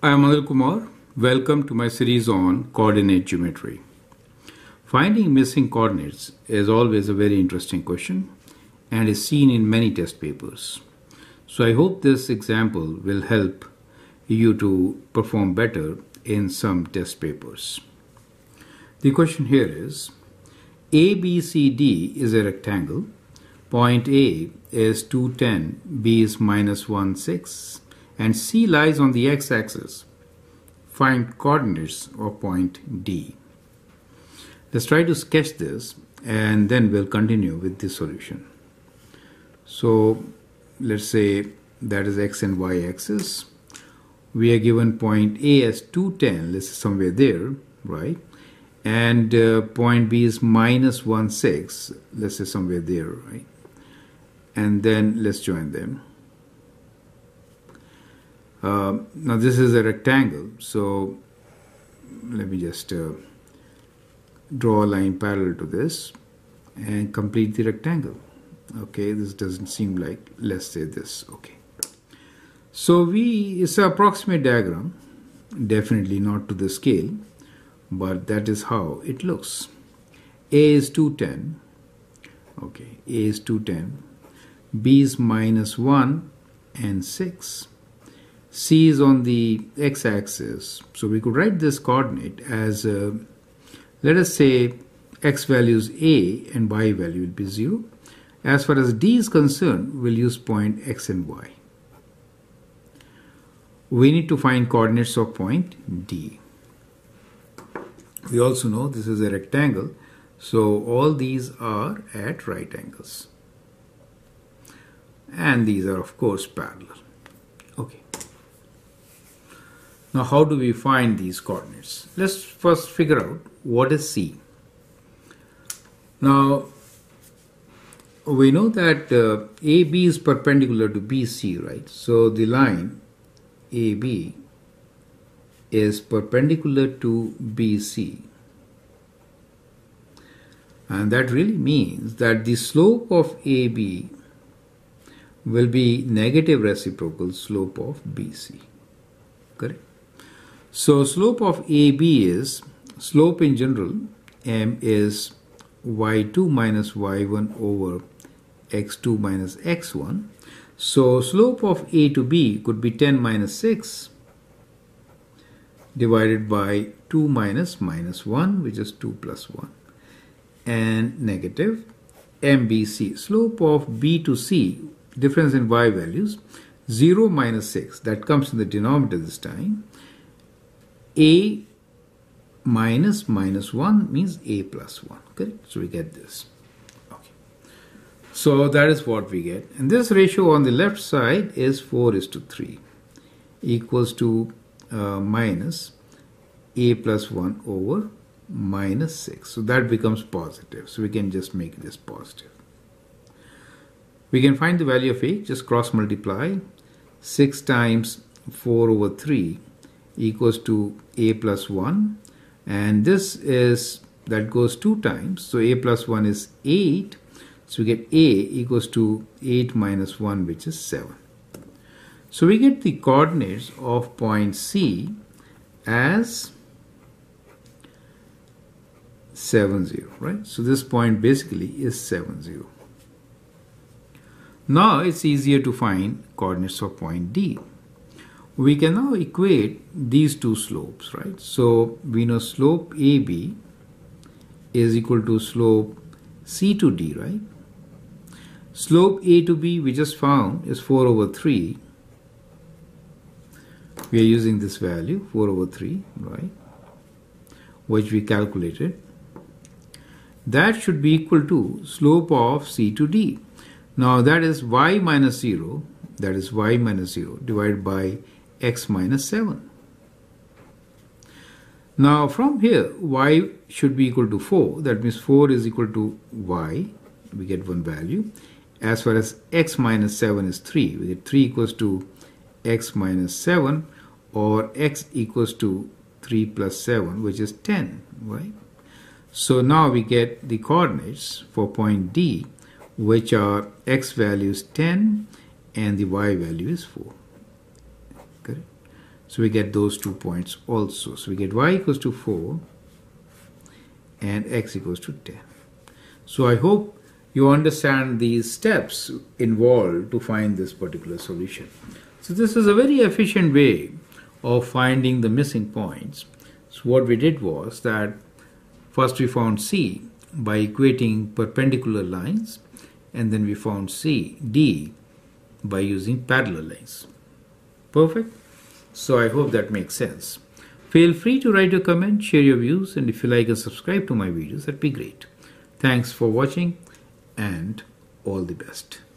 I am Anil Kumar. Welcome to my series on coordinate geometry. Finding missing coordinates is always a very interesting question and is seen in many test papers. So I hope this example will help you to perform better in some test papers. The question here is, ABCD is a rectangle. Point A is 2, 10, B is -1, 6, and C lies on the x-axis. Find coordinates of point D. Let's try to sketch this and then we'll continue with the solution. So let's say that is x and y axis. We are given point A as 2, 10, this is somewhere there, right? And point B is -1, 6, this is somewhere there, right? And then let's join them. Now this is a rectangle, so let me just draw a line parallel to this and complete the rectangle. Okay, this doesn't seem like, let's say this, okay. So it's an approximate diagram, definitely not to the scale, but that is how it looks. A is 2, 10, okay, A is 2, 10, B is -1 and 6. C is on the x-axis, so we could write this coordinate as, let us say, x value is A and y value will be 0. As far as D is concerned, we'll use point x and y. We need to find coordinates of point D. We also know this is a rectangle, so all these are at right angles. And these are, of course, parallel. Okay. Now, how do we find these coordinates? Let's first figure out what is C. Now, we know that AB is perpendicular to BC, right? So, the line AB is perpendicular to BC. And that really means that the slope of AB will be negative reciprocal slope of BC. Correct? So slope of AB is, slope in general, M is y2 minus y1 over x2 minus x1. So slope of A to B could be 10 minus 6 divided by 2 minus minus 1, which is 2 plus 1. And negative MBC, slope of B to C, difference in y values, 0 minus 6, that comes in the denominator this time. A -1 means A plus 1, correct? So we get this. Okay. So that is what we get. And this ratio on the left side is 4:3 equals to minus A plus 1 over minus 6. So that becomes positive. So we can just make this positive. We can find the value of A, just cross multiply. 6 times 4/3 equals to A plus 1, and this is, that goes 2 times, so A plus 1 is 8, so we get A equals to 8 minus 1, which is 7. So we get the coordinates of point C as 7, 0, right? So this point basically is 7, 0. Now it's easier to find coordinates of point D. We can now equate these two slopes, right? So we know slope AB is equal to slope C to D, right? Slope A to B we just found is 4/3. We are using this value, 4/3, right? Which we calculated. That should be equal to slope of C to D. Now that is y minus 0, that is y minus 0, divided by x minus 7. Now from here, y should be equal to 4, that means 4 is equal to y, we get one value. As far as x minus 7 is 3, we get 3 equals to x minus 7, or x equals to 3 plus 7, which is 10, right? So now we get the coordinates for point D, which are x value is 10 and the y value is 4. Correct? So we get those 2 points also. So we get y equals to 4 and x equals to 10. So I hope you understand these steps involved to find this particular solution. So this is a very efficient way of finding the missing points. So what we did was that first we found C by equating perpendicular lines, and then we found D by using parallel lines. Perfect. So I hope that makes sense. Feel free to write your comment, share your views, and if you like and subscribe to my videos, that'd be great. Thanks for watching and all the best.